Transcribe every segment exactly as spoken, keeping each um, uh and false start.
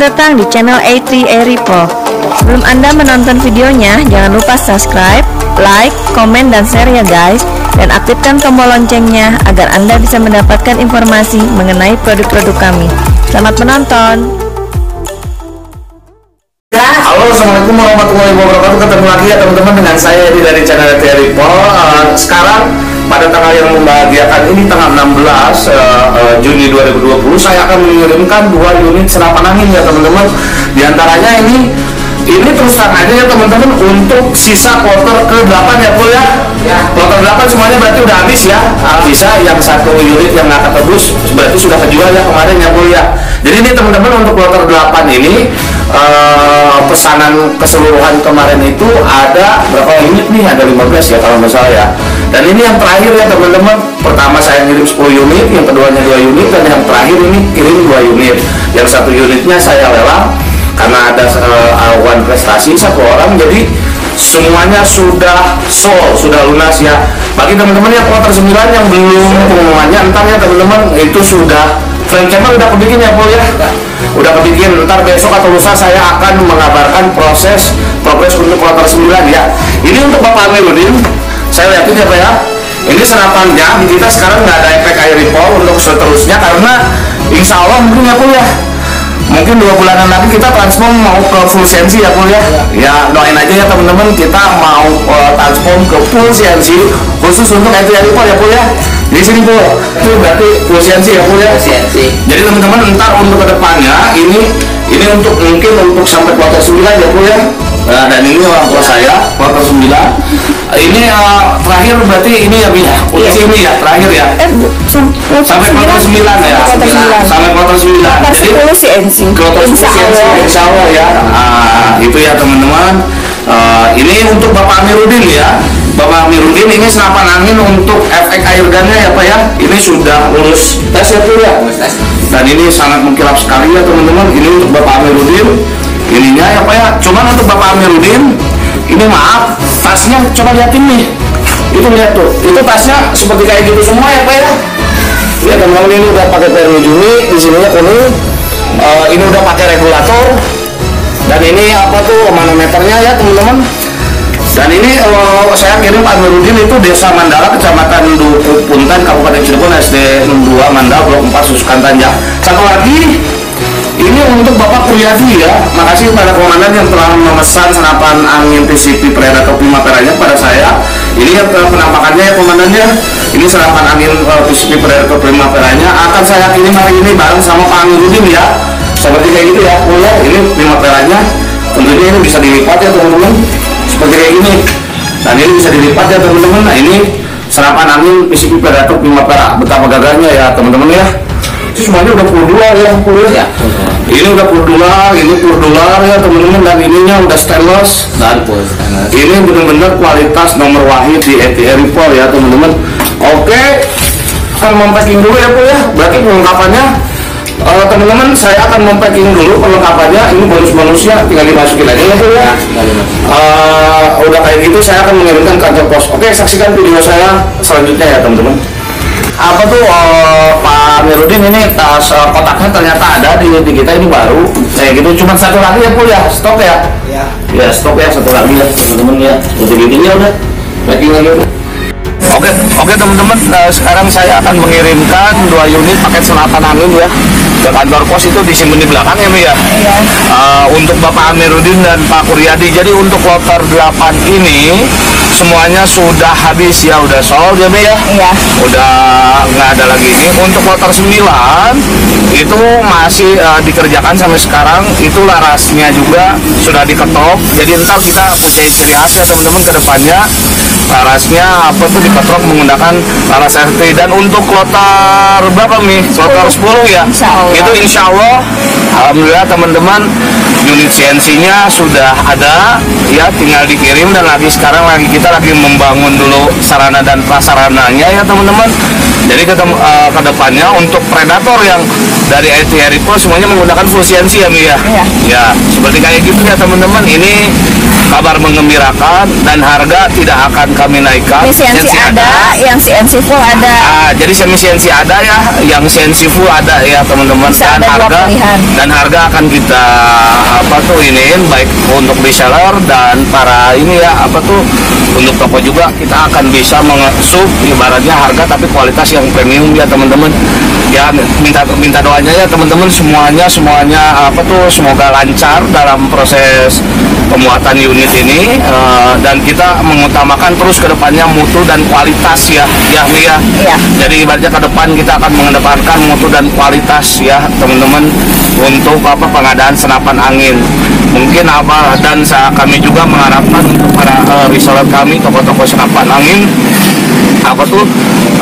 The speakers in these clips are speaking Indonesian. Selamat datang di channel A tiga Air Rifle. Sebelum Anda menonton videonya, jangan lupa subscribe, like, komen, dan share ya guys. Dan aktifkan tombol loncengnya agar Anda bisa mendapatkan informasi mengenai produk-produk kami. Selamat menonton. Halo, assalamualaikum warahmatullahi wabarakatuh. Ketemu lagi ya teman-teman dengan saya Yadi dari channel A tiga Air Rifle. uh, Sekarang pada tanggal yang membahagiakan ini, tanggal enam belas uh, uh, Juni dua ribu dua puluh, saya akan mengirimkan dua unit senapan angin ya teman-teman. Di antaranya ini ini terus tangannya ya teman-teman untuk sisa quarter ke delapan ya Pul ya. Ya. Quarter delapan semuanya berarti udah habis ya. Sisa yang satu unit yang nggak ketebus berarti sudah kejual ya kemarin ya Pul ya. Jadi ini teman-teman untuk quarter delapan ini Uh, pesanan keseluruhan kemarin itu ada berapa unit nih? Ada lima belas ya kalau nggak salah ya. Dan ini yang terakhir ya teman-teman. Pertama saya kirim sepuluh unit, yang keduanya dua unit, dan yang terakhir ini kirim dua unit. Yang satu unitnya saya lelang karena ada uh, awan prestasi satu orang. Jadi semuanya sudah sold, sudah lunas ya. Bagi teman-teman yang quarter sembilan yang belum pengumumannya, entar ya teman-teman, itu sudah frame camera udah kebikin ya Pol ya. Udah kebikin, ntar besok atau lusa saya akan mengabarkan proses progres untuk quarter sembilan ya. Ini untuk Bapak Amiruddin, saya lihatin ya Pak ya. Ini senapannya kita sekarang nggak ada efek air ripple untuk seterusnya karena insya Allah mungkin ya Pol ya, mungkin dua bulanan lagi kita transform mau ke full C N C ya Pol ya. Ya doain aja ya teman-teman, kita mau uh, transform ke full C N C khusus untuk air ripple ya Pol ya. Di sini Bu, itu berarti C N C ya Bu ya. C N C. Jadi teman-teman ntar untuk kedepannya ini ini untuk mungkin untuk sampai kuartal sembilan ya Bu ya. Nah, dan ini orang tua saya kuartal sembilan. Ini uh, terakhir berarti ini ya Bu ya. Iya. Ini ya terakhir ya. Eh, sampai kuartal sembilan ya. sembilan. Sampai kuartal sembilan. Jadi C N C. Kuartal C N C insyaallah ya. Ah, itu ya teman-teman. Uh, ini untuk Bapak Amiruddin ya. Bapak Amiruddin ini senapan angin untuk F X air gunnya ya Pak ya. Ini sudah lulus tes ya Pak ya. Dan ini sangat mengkilap sekali ya teman-teman. Ini untuk Bapak Amiruddin ininya ya Pak ya. Cuman untuk Bapak Amiruddin ini maaf, tasnya coba liatin nih. Itu lihat tuh, itu tasnya seperti kayak gitu semua ya Pak ya. Ya teman-teman ini udah pakai perlu Juni, di sininya kuning. Uh, ini udah pakai regulator. Dan ini apa tuh manometernya ya teman-teman. Dan ini uh, saya kirim Pak Amiruddin itu Desa Mandala, Kecamatan Dukuh Puntan, Kabupaten Cirebon, S D enam dua Mandala, Blok empat, Susukan Tanjak. Satu lagi, ini untuk Bapak Kuryadi ya. Makasih kepada komandan yang telah memesan senapan angin T C P Predator Primavera-nya pada saya. Ini yang penampakannya ya komandannya. Ini senapan angin uh, T C P Predator Primavera-nya akan saya kirim hari ini bareng sama Pak Amiruddin ya. Seperti kayak gitu ya. Oh ya, ini Primavera-nya. Tentunya ini bisa dilipat ya teman-teman. Seperti kayak gini, dan ini bisa dilipat ya teman-teman. Nah ini senapan angin fisik Predator Primavera, betapa gagahnya ya teman-teman ya. Itu semuanya udah pur dual ya, pur ya. Ini udah pur dual, ini pur dual ya teman-teman, dan ininya udah stainless. Dan ini benar-benar kualitas nomor wahid di A tiga Air Rifle ya teman-teman. Oke, akan mempacking dulu ya pur ya. Berarti perlengkapannya, uh, teman-teman saya akan mempacking dulu perlengkapannya. Ini bonus-bonusnya tinggal dimasukin aja ya Bu ya. Uh, udah kayak gitu saya akan mengirimkan kantor pos. Oke, saksikan video saya selanjutnya ya teman-teman. Apa tuh uh, Pak Amiruddin ini tas uh, kotaknya ternyata ada di, di kita ini baru kayak gitu. Cuman satu lagi ya Bu ya, stok ya. Ya, ya stok ya satu lagi ya teman-teman ya. Untuk bikinnya udah packing lagi. Udah. Oke, oke teman-teman, nah, sekarang saya akan mengirimkan dua unit paket senapan angin ya. Dan kantor pos itu disimpan di belakang ya Bu ya. Iya. Uh, untuk Bapak Amiruddin dan Pak Kuryadi. Jadi untuk kloter delapan ini semuanya sudah habis ya, udah sold ya Bu ya. Iya. Udah nggak ada lagi ini. Untuk kloter sembilan itu masih uh, dikerjakan sampai sekarang. Itu larasnya juga sudah diketok. Jadi entar kita pakai ciri khas ya teman-teman ke depannya. Larasnya apa tuh diketok menggunakan laras R T. Dan untuk kloter berapa nih? Kloter sepuluh ya. Itu insya Allah alhamdulillah teman-teman unit C N C nya sudah ada ya, tinggal dikirim. Dan lagi sekarang lagi kita lagi membangun dulu sarana dan prasarananya ya teman-teman. Jadi ke uh, kedepannya untuk Predator yang dari A tiga Air Rifle semuanya menggunakan full C N C ya Mi ya? Iya. Ya, seperti kayak gitu ya teman-teman, ini kabar menggembirakan dan harga tidak akan kami naikkan. Ini C N C, C N C ada, ada, yang C N C full ada. Ah, jadi semi C N C ada ya, yang C N C full ada ya teman-teman. Dan harga dan harga akan kita apa tuh ini baik untuk reseller dan para ini ya apa tuh untuk toko juga kita akan bisa mengesub ibaratnya harga tapi kualitas yang premium ya teman-teman. Ya minta minta doanya ya teman-teman semuanya semuanya apa tuh semoga lancar dalam proses pemuatan unit ini uh, dan kita mengutamakan terus ke depannya mutu dan kualitas ya ya Mia. Ya. Jadi ibaratnya ke depan kita akan mengedepankan mutu dan kualitas ya teman-teman untuk apa pengadaan senapan angin. Mungkin apa dan kami juga mengharapkan untuk para uh, reseller kami toko-toko senapan angin apa tuh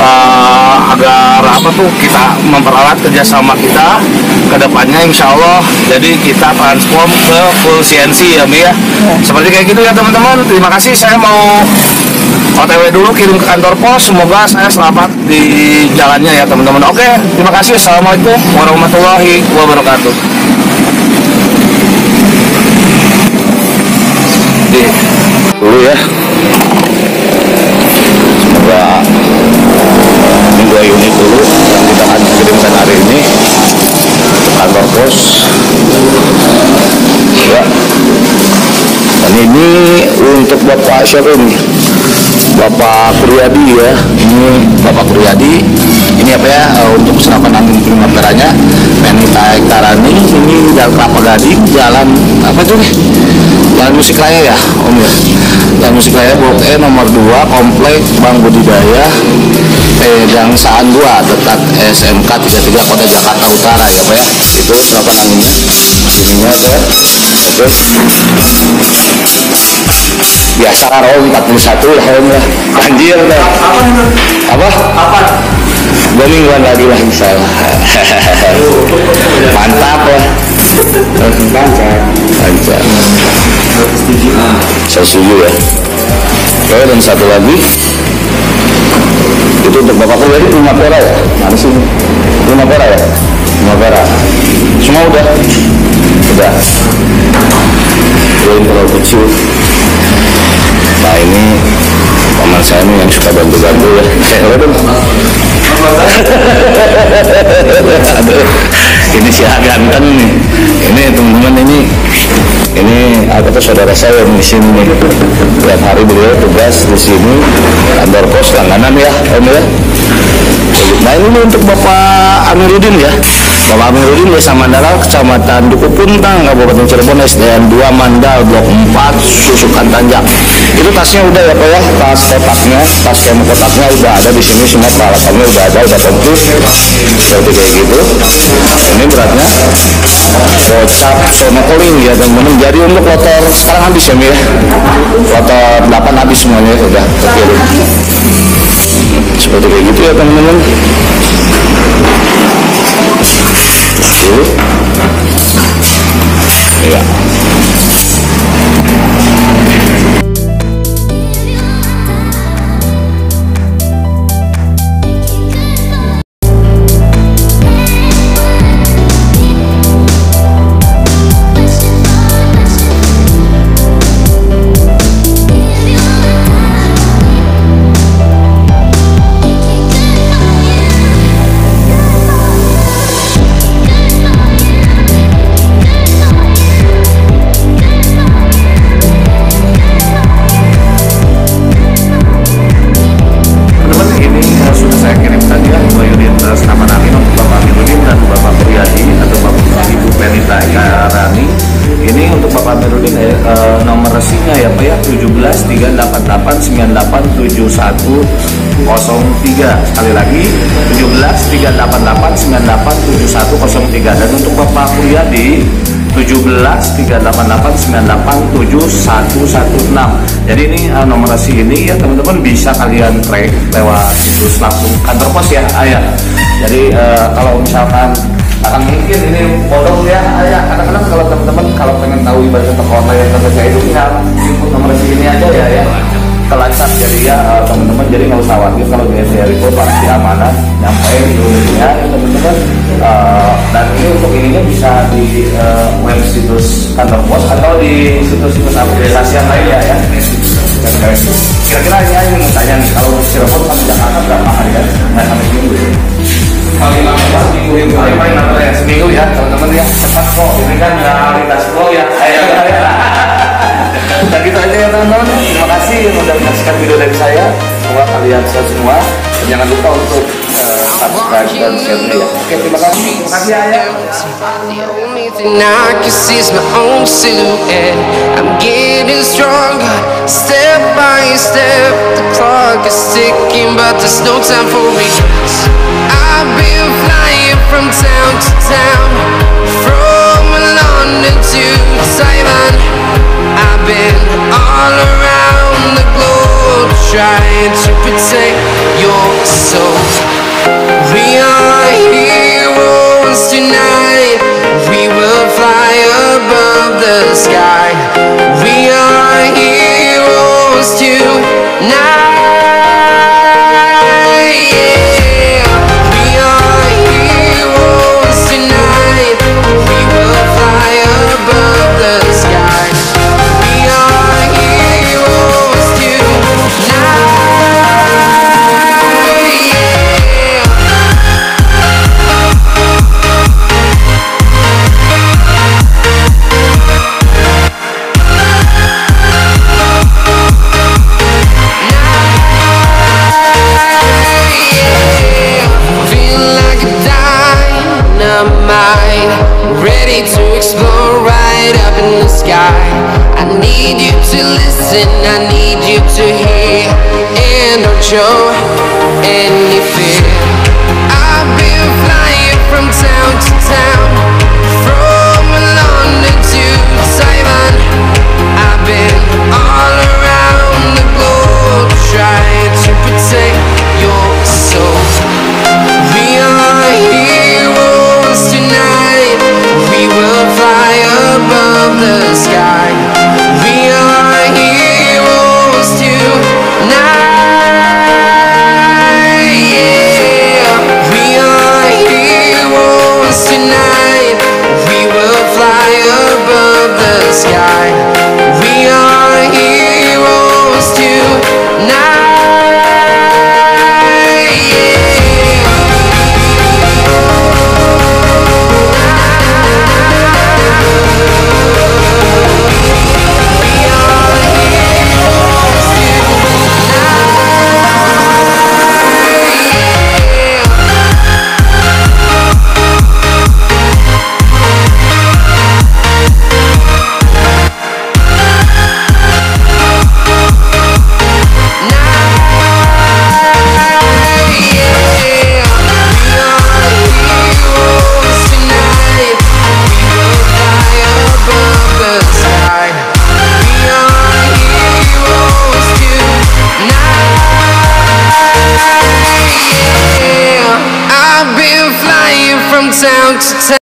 uh, agar apa tuh kita mempererat kerjasama kita ke depannya insya Allah jadi kita transform ke full C N C ya Mi ya. Seperti kayak gitu ya teman-teman, terima kasih, saya mau O T W dulu kirim ke kantor pos, semoga saya selamat di jalannya ya teman-teman. Oke, terima kasih, assalamualaikum warahmatullahi wabarakatuh. Dulu ya, semoga ini dua unit dulu yang kita akan kirimkan hari ini kantor pos ya. Dan ini untuk bapak siapa ini, bapak Kuryadi ya, ini bapak Kuryadi ini apa ya untuk senapan angin primaveranya Fenita Eka Rani ini dari Kelapa Gading jalan apa tuh nih Jalan Musik Raya ya Om ya, Jalan Musik Raya Blok E nomor dua Komplek Bank Budidaya Pegangsaan dua dekat S M K tiga puluh tiga Kota Jakarta Utara ya Pak ya. Itu senapan anginnya ininya ber terus biasa Om empat puluh satu lah Om ya, anjir deh apa apa dua mingguan lagi lah misalnya mantap lah lancar lancar saya setuju ya. Oke, dan satu lagi itu untuk bapak tadi Primavera ya, mana sih Primavera ya, Primavera semua udah udah belum terlalu kecil. Nah ini paman saya nih yang suka bantu-bantu ya. Aduh, ini si Aganten nih. Ini teman-teman ini, ini aku tuh saudara saya yang di sini nih. Tiap hari beliau tugas di sini kantor pos langganan ya, Om ya. Nah ini untuk bapak Amiruddin ya. Bapak Amiruddin Desa Mandala, Kecamatan Duku Puntang, Kabupaten Cirebon, S D N dua Mandal, Blok empat, Susukan Tanjak. Itu tasnya udah ya Pak ya, tas kotaknya, tas kemo kotaknya udah ada di sini, semua peralatannya udah ada, udah komplit. Seperti kayak gitu. Ini beratnya kocak sama koling ya teman-teman. Jadi untuk motor sekarang habis ya Mi ya. Motor delapan habis semuanya udah terkirim. Seperti kayak gitu ya teman-teman. Ya. tujuh belas tiga delapan delapan sembilan delapan tujuh satu nol tiga, sekali lagi tujuh belas tiga delapan delapan sembilan delapan tujuh satu nol tiga. Dan untuk Bapak Kuryadi tujuh belas tiga delapan delapan sembilan delapan tujuh satu satu enam. Jadi ini uh, nomor resi ini ya teman-teman bisa kalian track lewat situs langsung kantor pos ya ayah. Jadi uh, kalau misalkan akan mungkin ini bodoh ya ayah, kadang-kadang kalau teman-teman kalau pengen tahu ibaratnya toko online yang terpercaya itu tinggal input nomor resi ini aja ya ya. telacak. Jadi ya teman-teman, jadi nggak usah khawatir kalau A tiga itu pasti amanah nyampe dulunya ya teman-teman. Uh, dan ini untuk ininya bisa di uh, web situs kantor pos atau di situs-situs aplikasi yang lain ya ya. Kira-kira ini aja yang tanya nih, kalau Cirebon sampai Jakarta berapa hari kan? Nggak sampai minggu ya? Paling lama seminggu ya, paling paling lama ya seminggu ya teman-teman ya, cepat kok. Ini kan realitas pro ya. Ayo ya. Dan gitu aja ya teman-teman. Terima kasih yang sudah menyaksikan video dari saya. Semoga kalian sehat semua. Dan jangan lupa untuk uh, subscribe dan share ya. Oke, terima kasih. Terima kasih ya. I can see my own silhouette. I'm getting stronger, step by step. The clock is ticking, but there's no time for me. I've been flying from town to town, from London to Taiwan. I've been all around the globe, trying to protect your soul. We are heroes tonight. We will fly above the sky. We are heroes tonight. Yeah. We are heroes tonight. We will fly above the sky. We are heroes tonight. Yeah. Ready to explore right up in the sky. I need you to listen, I need you to hear, and don't show any fear. I've been flying from town to town, from London to Taiwan. I've been all around the globe, trying to protect your soul. We are heroes tonight. We will fly above the sky. We are heroes tonight. Yeah, we are heroes tonight. We will fly above the sky. We are heroes tonight. Yeah. Sound to sound.